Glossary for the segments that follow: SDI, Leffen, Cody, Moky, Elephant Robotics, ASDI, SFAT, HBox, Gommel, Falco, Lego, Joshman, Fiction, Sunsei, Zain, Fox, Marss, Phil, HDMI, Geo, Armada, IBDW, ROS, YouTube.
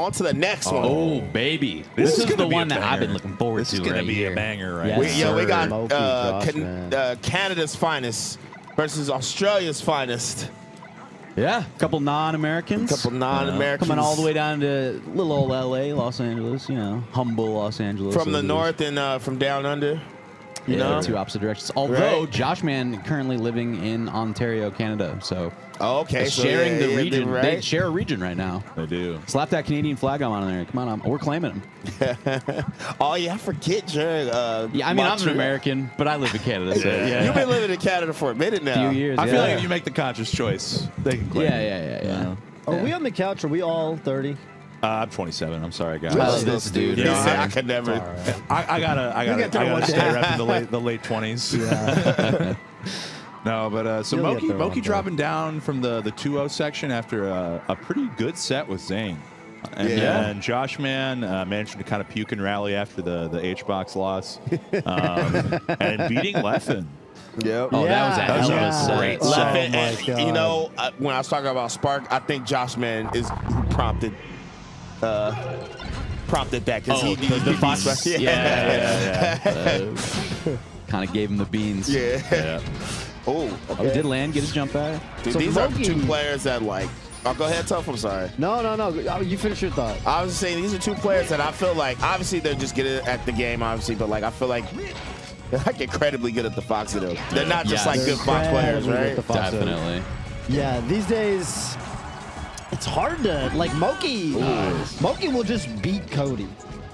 on to the next one. Oh, baby. This is the one that I've been looking forward to. This is going to be a banger, right? We got Canada's finest versus Australia's finest. Yeah, a couple non-Americans. Coming all the way down to little old L.A., Los Angeles, you know, humble Los Angeles. From the north and from down under. You know, two opposite directions. Although Joshman currently living in Ontario, Canada, so sharing the region. Right? They share a region right now. They do. Slap that Canadian flag on there. Come on, we're claiming them. Oh yeah, I forget your. I mean, I'm an American, but I live in Canada. So, yeah. You've been living in Canada for a minute now. A few years. I feel like if you make the conscious choice, they can claim. Yeah. Are we on the couch? Are we all 30? I'm 27. I'm sorry, guys. I love this dude. You know, I could never. Right. I gotta stay repping the late 20s. Yeah. No, but so Moky dropping down from the 2-0 section after a pretty good set with Zain, and Joshman managed to kind of puke and rally after the HBox loss, and beating Leffen. Yep. Oh, that was a great set. Oh, you know, when I was talking about Spark, I think Joshman is who prompted that because the fox. Kind of gave him the beans. Yeah. Oh, okay. Did land get his jump back? Dude, so these are two players that Oh, go ahead, Tuff. I'm sorry. No. You finish your thought. I was saying these are two players that I feel like obviously they're just good at the game, obviously, but I feel like they're incredibly good at the fox though. They're not just good fox players, right? Definitely. Yeah. These days. It's hard to Moky. Moky will just beat Cody.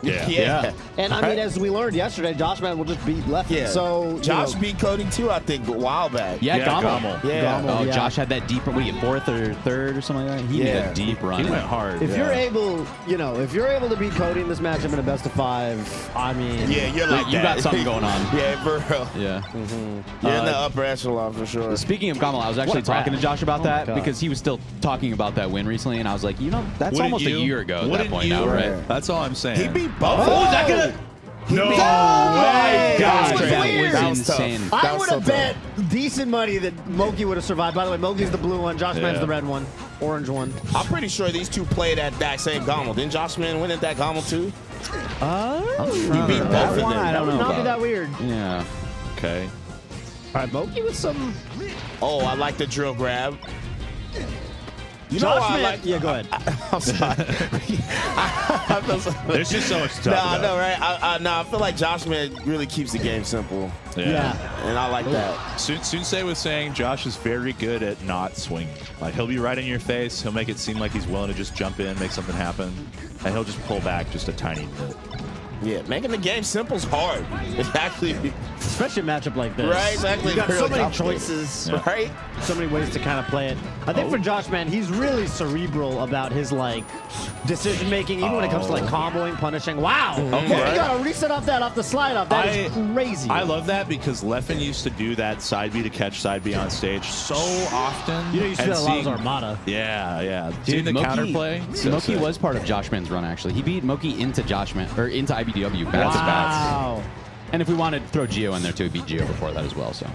Yeah. And I mean, as we learned yesterday, Joshman will just beat Leffen. Yeah. So Josh beat Cody too, I think, a while back. Yeah, Gommel. Yeah. Gommel. Oh, Josh had that deep. What do you get, fourth or third or something like that? He made a deep run. He went hard. If you're able, if you're able to beat Cody in this matchup in a best of 5, I mean, you're you got something going on. Yeah, for real. Yeah. Mm-hmm. You're in the upper echelon for sure. Speaking of Gommel, I was actually talking to Josh about that because he was still talking about that win recently, and I was like, that's almost a year ago at that point now, right? That's all I'm saying. No way! God, that was insane. I would have bet decent money that Moky would have survived. By the way, Moki's the blue one, Joshman's the red one, orange one. I'm pretty sure these two played at that same Gommel. Didn't Joshman win at that Gommel too? He beat both of them. That would not be that weird. Yeah. Okay. All right, Moky with some. Oh, I like the drill grab. You know Joshman, go ahead. I'm sorry. There's just so much to talk about. No, right? I feel like Joshman really keeps the game simple. Yeah. And I like that. Sunsei was saying Josh is very good at not swinging. He'll be right in your face. He'll make it seem like he's willing to just jump in, make something happen, and he'll just pull back just a tiny bit. Yeah, making the game simple is hard. It's actually, especially a matchup like this. Right, exactly. You got so many choices, right? So many ways to kind of play it. I think for Joshman, he's really cerebral about his decision making, even when it comes to comboing, punishing. Wow. Okay. You got a reset off the slide off. That is crazy. I love that because Leffen used to do that side B to catch side B on stage so often. You know, you see that a lot with Armada. Yeah. Dude, the counterplay. Moky was part of Joshman's run actually. He beat Moky into Joshman or into IBDW. Bats. And if we wanted to throw Geo in there too, it'd be Geo before that as well. So.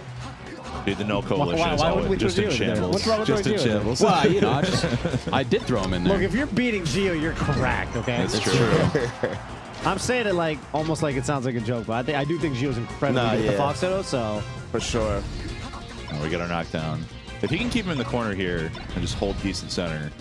Dude, the no coalition is always just in shambles. What's wrong with just in shambles? Well, I did throw him in there. Look, if you're beating Geo, you're cracked, okay? That's true. I'm saying it almost like it sounds like a joke, but I do think Geo's incredibly good at the Fox Hito, so. For sure. Oh, we got our knockdown. If he can keep him in the corner here and just hold decent center.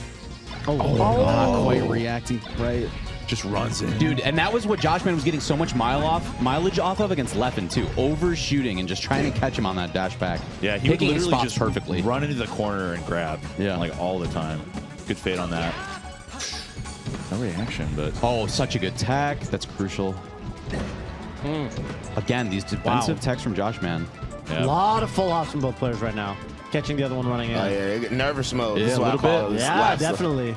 Not quite reacting right. Just runs in. Dude, and that was what Joshman was getting so much mileage off of against Leffen too. Overshooting and just trying to catch him on that dash back. Yeah, he would literally just perfectly run into the corner and grab. Yeah. All the time. Good fade on that. No reaction, but. Oh, such a good tech. That's crucial. Again, these defensive techs from Joshman. Yeah. A lot of full ops from both players right now. Catching the other one running in. Nervous mode. Yeah, a little bit. Yeah, definitely.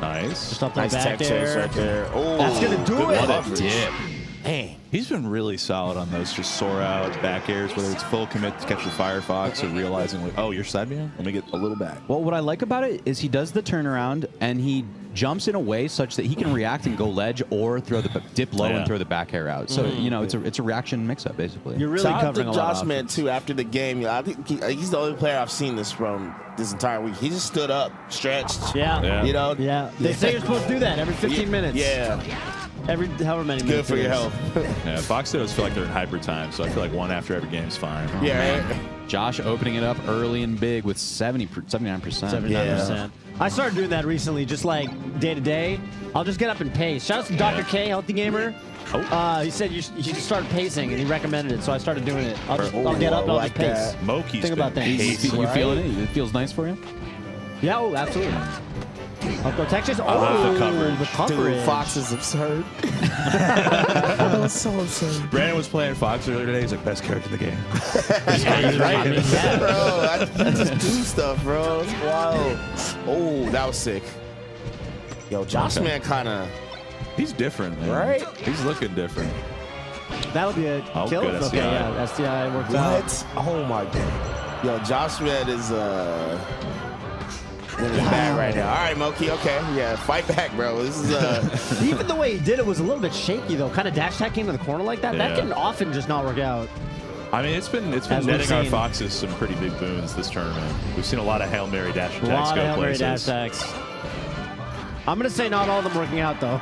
Nice. Just up that back there. Right there. Oh, that's going to do it. What a dip. Dang. He's been really solid on those just soar out back airs, whether it's full commit to catch the Firefox or realizing, like, oh, you're side being? Let me get a little back. Well, what I like about it is he does the turnaround and he jumps in a way such that he can react and go ledge or throw the dip low and throw the back air out. So, you know, it's a reaction mix-up, basically. You're really covering a lot. Joshman, too, after the game, you know, I think he's the only player I've seen this from this entire week. He just stood up, stretched. Yeah. You know? Yeah. They say you're supposed to do that every 15 minutes. Yeah. Every however many minutes. Good for your health. Yeah, Fox Does feel like they're in hyper time, so I feel like one after every game is fine. Oh, man. Josh opening it up early and big with 79%. Yeah. I started doing that recently, just like day to day. I'll just get up and pace. Shout out to Dr. K, Healthy Gamer. He said you should start pacing, and he recommended it, so I started doing it. I'll get up and I'll just pace. Moky's think about that. You feeling it? It feels nice for you? Yeah, oh, absolutely. Uncle Texas, oh, the coverage. Dude, Fox is absurd. That was so absurd. Brandon was playing Fox earlier today. He's like, best character in the game. He's right. Bro, I just do stuff, bro. It's wild. Oh, that was sick. Yo, Joshman kind of... He's different, man. Right? He's looking different. That'll be a kill. Good, okay, yeah, STI worked out. What? Oh, my God. Yo, Joshman is... Bad right now. All right, Moky. Okay, yeah, fight back, bro. This is even the way he did it was a little bit shaky though. Kind of dash attack into the corner like that. Yeah. That can often just not work out. I mean, it's been netting our Foxes some pretty big boons this tournament. We've seen a lot of Hail Mary dash attacks go places. I'm gonna say not all of them working out though.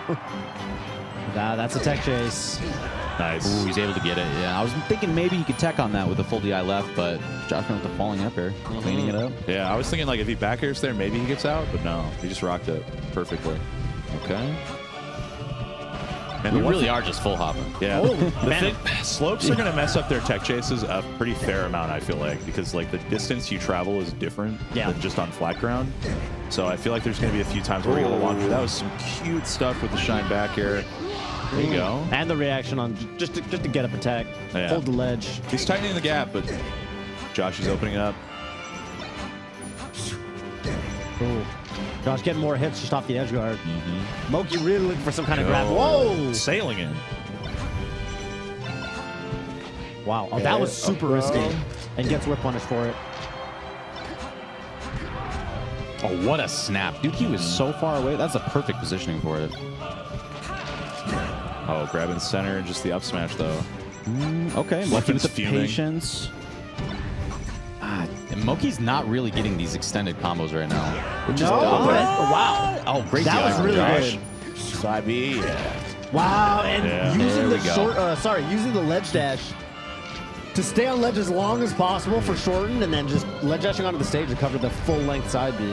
Nah, that's a tech chase. Nice. Ooh, he's able to get it. Yeah, I was thinking maybe he could tech on that with a full DI left, but Joshman with the falling up air, cleaning it up. Yeah, I was thinking like if he back airs there, maybe he gets out, but no, he just rocked it perfectly. Okay. And we really are just full hopping. Yeah. Oh, slopes are going to mess up their tech chases a pretty fair amount, I feel like, because like the distance you travel is different than just on flat ground. So I feel like there's going to be a few times where we go launch. That was some cute stuff with the shine back air. There you go. And the reaction on just to get up attack, hold the ledge. He's tightening the gap, but Josh is opening up. Ooh. Josh getting more hits just off the edge guard. Moky really looking for some kind of grab. Whoa! Sailing in. Wow. Oh, that was super risky. And gets whip punished for it. Oh, what a snap. Dude, he was so far away. That's a perfect positioning for it. Oh, grabbing center and just the up smash though. Okay, Leffen's fuming. Patience. And Moky's not really getting these extended combos right now. Which is dumb. Wow. Oh, great. That was really good. Side B. Wow, and using the short, using the ledge dash to stay on ledge as long as possible for shortened, and then just ledge dashing onto the stage to cover the full length side B.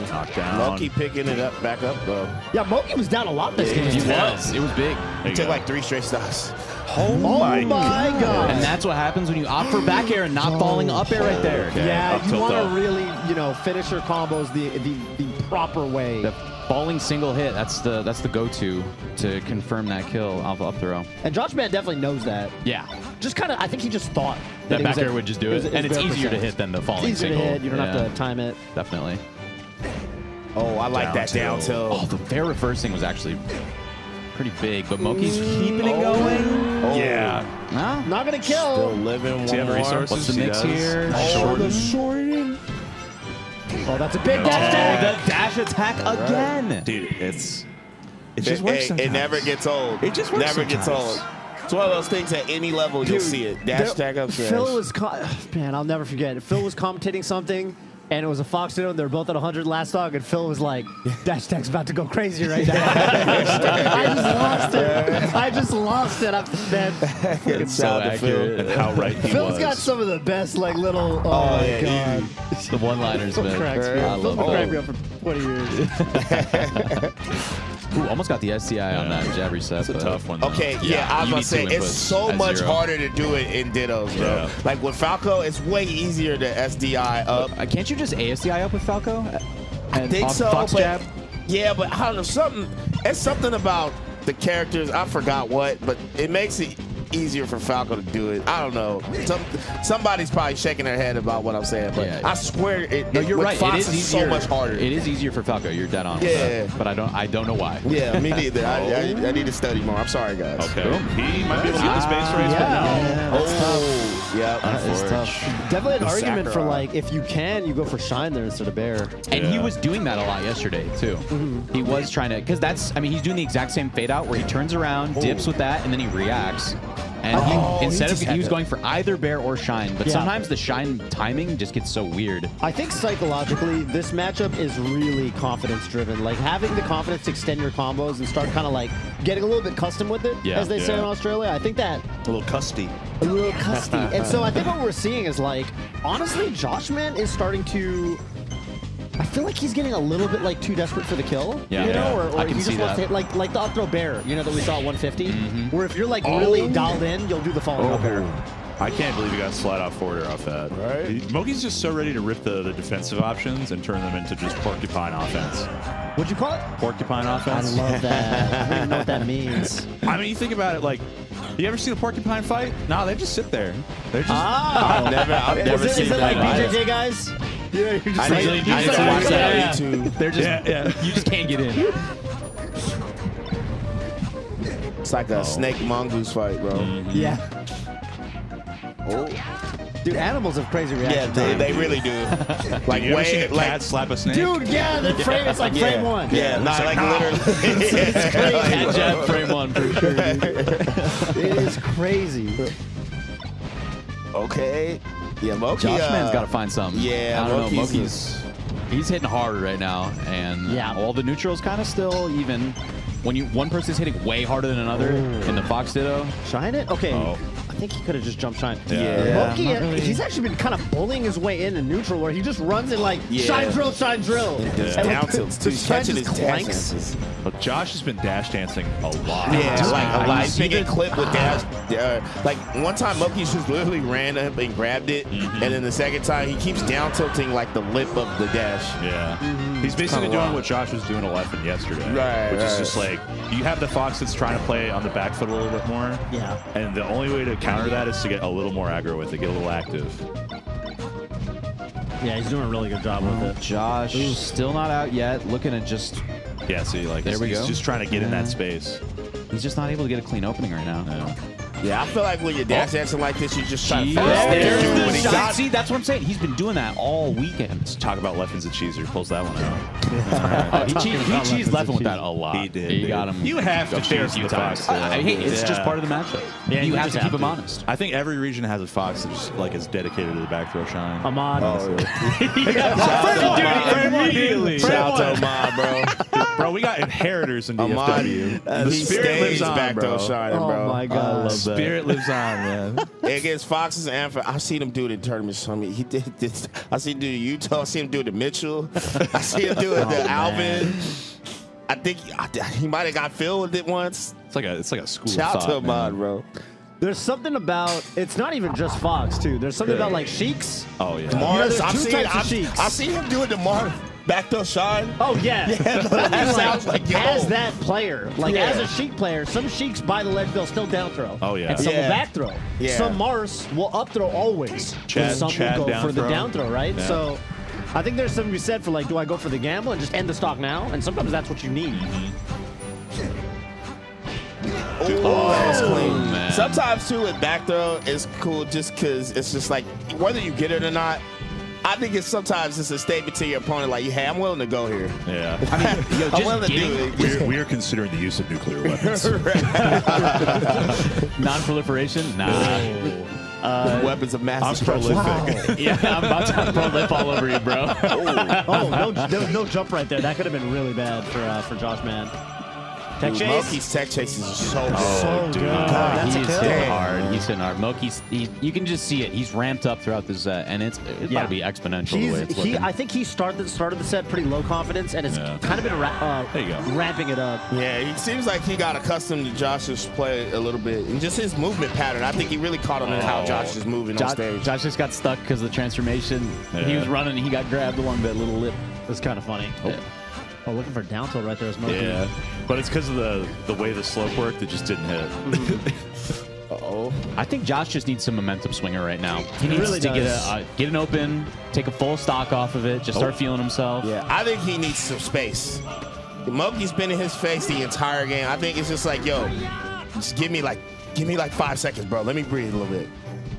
Moky picking it up, back up though. Yeah, Moky was down a lot this game. He was. It was big. He took like 3 straight stops. Oh my God. And that's what happens when you opt for back air and not falling up air right there. Okay. Yeah, you want to really, you know, finish your combos the proper way. The falling single hit, that's the go-to to confirm that kill off up throw. And Joshman definitely knows that. Yeah. Just kind of, I think he just thought that back air would just do it. And it's easier to hit than the falling single. It's easier to hit. You don't have to time it. Definitely. Oh, I like that down tilt. Oh, the fair reversing was actually pretty big, but Moky's keeping it going. Oh. Yeah. Nah, not going to kill. Still living. Does he have resources? What's the mix here? The shorting. Oh, that's a big dash attack. The dash attack again. Dude, it just works sometimes. It never gets old. It just works sometimes. It's one of those things at any level, dude, you'll see it. Dash attack up there. Phil was, man, I'll never forget. Phil was commentating something, and it was a Fox Dodo, and they were both at 100 last dog, and Phil was like, dash tech's about to go crazy right now. I just lost it. It's so accurate and how right he Phil's was. Phil's got some of the best, like, little, oh my God. The one-liners, man. Cracks me up. Phil's been cracking me up for 20 years. Ooh, almost got the STI on that jab reset. It's a tough one. Okay, I was going to say, it's so much harder to do it in dittos, bro. Yeah. Like, with Falco, it's way easier to SDI up. Can't you just ASDI up with Falco? I think so. Fox jab? Yeah, but I don't know. It's something about the characters. I forgot what, but it makes it easier for Falco to do it. I don't know. Somebody's probably shaking their head about what I'm saying, but yeah, I swear it. No, you're right. Fox it is so much harder. It is easier for Falco. You're dead on. Yeah, but I don't know why. Yeah, me neither. I need to study more. I'm sorry, guys. Okay. Cool. He might be able to get the space race, but no. Oh, yeah. That's tough. Definitely an argument for like, if you can, you go for Shine there instead of Bear. And he was doing that a lot yesterday too. Mm-hmm. He was trying to, because that's, I mean, he's doing the exact same fade out where he turns around, dips with that, and then he reacts. And he was going for either Bear or Shine, but sometimes the Shine timing just gets so weird. I think psychologically, this matchup is really confidence-driven. Like, having the confidence to extend your combos and start kind of like getting a little bit custom with it, as they say in Australia. I think that... A little custy. A little custy. And so I think what we're seeing is like, honestly, Joshman is starting to... I feel like he's getting a little bit like too desperate for the kill, you know, or he just wants to hit like the up throw Bear, you know, that we saw at 150, where if you're like really dialed in, you'll do the follow up Bear. I can't believe you got slide off forwarder off that. Right? Moky's just so ready to rip the defensive options and turn them into just porcupine offense. What'd you call it? Porcupine offense. I love that. I don't even know what that means. I mean, you think about it, like, you ever seen a porcupine fight? No, they just sit there. They're just. Ah. I've never seen that. Is it like BJJ guys? Yeah, you're just I need to watch that on YouTube. They're just, you just can't get in. It's like a snake mongoose fight, bro. Mm-hmm. Yeah. Oh. Dude, animals have crazy reactions. Yeah, they really do. Like, you ever seen a cat slap a snake? Dude, it's like frame one. Yeah, not like literally. It's crazy. Cat jab frame one for sure. It is crazy. Okay. Yeah, Moky. Joshman's got to find something. Yeah, I don't know. Moky's hitting hard right now, and all the neutrals kind of still even. When one person's hitting way harder than another, and the Fox Ditto. Shine it? Okay. Oh. I think he could have just jumped Shine. Yeah. Moky, he's actually been kind of bullying his way in neutral, where he just runs in like, Shine drill, Shine drill. Look, Josh has been dash dancing a lot. Yeah, like a big clip with dash. Like, one time Moky just literally ran up and grabbed it, and then the second time he keeps down tilting like the lip of the dash. Yeah. He's basically doing what Josh was doing to Leffen yesterday. Right, which is just like, you have the Fox that's trying to play on the back foot a little bit more. Yeah. And the only way to counter that is to get a little more aggro with it, get a little active. Yeah, he's doing a really good job with it. Josh, still not out yet, looking at just... Yeah, see, like, he's just trying to get in that space. He's just not able to get a clean opening right now. No. Yeah, I feel like when you're dash dancing like this, you just try to do what he got. See, that's what I'm saying. He's been doing that all weekend. Let's talk about Leffen's a cheeser. Pulls that one out. He cheesed Leffen with that a lot. He did. He got him. You have to cheese the Fox. It's just part of the matchup. Yeah, you have to keep him honest. I think every region has a Fox that just like is dedicated to the back throw Shine. Ahmad. Immediately. Shout out to Ahmad, bro. Bro, we got inheritors in DFW. The spirit lives on, back throw Shining, bro. Oh my God, I love that. Spirit lives on, man. Against Foxes and Amphor, I've seen him do it in tournaments. I mean, he did this. I seen him do it to Utah. I seen him do it to Mitchell. I seen him do it to Alvin. I think he might have got Phil with it once. It's like a school. Shout out to Ahmad, bro. There's something about, it's not even just Fox too. There's something about like Sheiks. Oh yeah. Marss. I've seen him do it to Marss. Back to Shine. Oh, yeah. As that player, like as a Sheik player, some Sheiks by the ledge, they'll still down throw. Oh, yeah. And some will back throw. Yeah. Some Marss will up throw always. Some will go for the down throw, right? Yeah. So I think there's something to be said for like, do I go for the gamble and just end the stock now? And sometimes that's what you need. Oh, that's clean. Man. Sometimes, too, with back throw, it's cool just because it's just like, whether you get it or not, I think sometimes it's a statement to your opponent, like, hey, I'm willing to go here. Yeah. I mean, I'm willing to do it. We are considering the use of nuclear weapons. Non-proliferation? Nah. Weapons of mass destruction. I'm prolific. Wow. Yeah, I'm about to prolif all over you, bro. No jump right there. That could have been really bad for Joshman. Tech chase? Moky's tech chases are so good. God, he's hitting hard. He's hitting hard. Moky's, you can just see it. He's ramped up throughout this, and it's got to be exponential the way it's looking. I think he started the set pretty low confidence, and it's kind of been ramping it up. Yeah, he seems like he got accustomed to Josh's play a little bit, and just his movement pattern. I think he really caught on in how Josh is moving on stage. Josh just got stuck because of the transformation. Yeah. He was running, and he got grabbed along that little lip. That's kind of funny. Oh. Yeah. Oh, looking for down tilt right there is Moky. Yeah, but it's because of the way the slope worked, it just didn't hit. Uh oh. go. I think Josh just needs some momentum swinger right now. He needs really to get an open, take a full stock off of it, just start feeling himself. Yeah, I think he needs some space. Moky's been in his face the entire game. I think it's just like, yo, just give me like 5 seconds, bro. Let me breathe a little bit.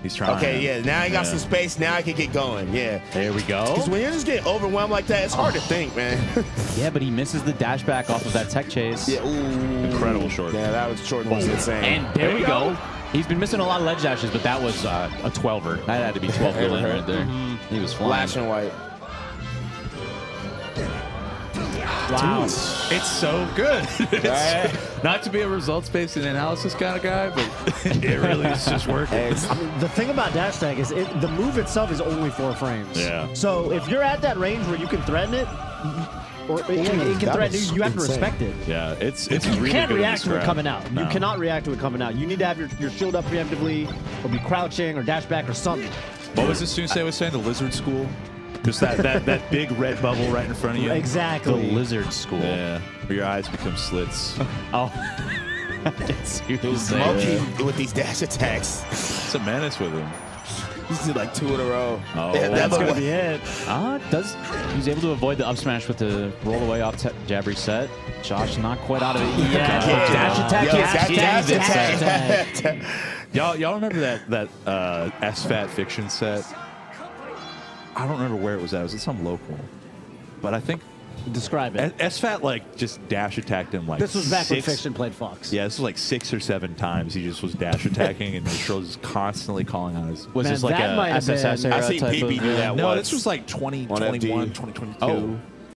He's trying. Okay, yeah. Now I got some space. Now I can get going. Yeah. There we go. Because when you're just getting overwhelmed like that, it's hard to think, man. Yeah, but he misses the dash back off of that tech chase. Yeah. Ooh. Incredible short. Yeah, that was short. Was insane. And there we go. He's been missing a lot of ledge dashes, but that was a 12er. That had to be 12 million right there. Mm-hmm. He was flying. Flashing white. Wow. Dude, it's so good. It's, not to be a results-based and analysis kind of guy, but it really is just working. I mean, the thing about dash tag is the move itself is only 4 frames. Yeah. So if you're at that range where you can threaten it, or it can threaten you, you have to respect it. Yeah, it's really good. You can't react to it coming out. No. You cannot react to it coming out. You need to have your shield up preemptively, or be crouching, or dash back, or something. What was this Sunse was saying? The lizard school? Just that big red bubble right in front of you. Exactly. The lizard school. Yeah. Where your eyes become slits. Oh. That's Moky with these dash attacks. It's a menace with him. He's did like 2 in a row. Oh, that's going to be it. He's able to avoid the up smash with the roll away off jab reset. Josh not quite out of it. Yeah. Dash attack. Dash attack. Y'all remember that SFAT Fiction set? I don't remember where it was at. It was at some local. But I think... Describe it. SFAT, like, just dash attacked him, like... This was back when Fiction played Fox. Yeah, this was, like, 6 or 7 times. He just was dash attacking, and Mitchell was calling out his... Was this, like, a SSS era type of... I seen PP do that once. No, this was, like, 2021, 2022.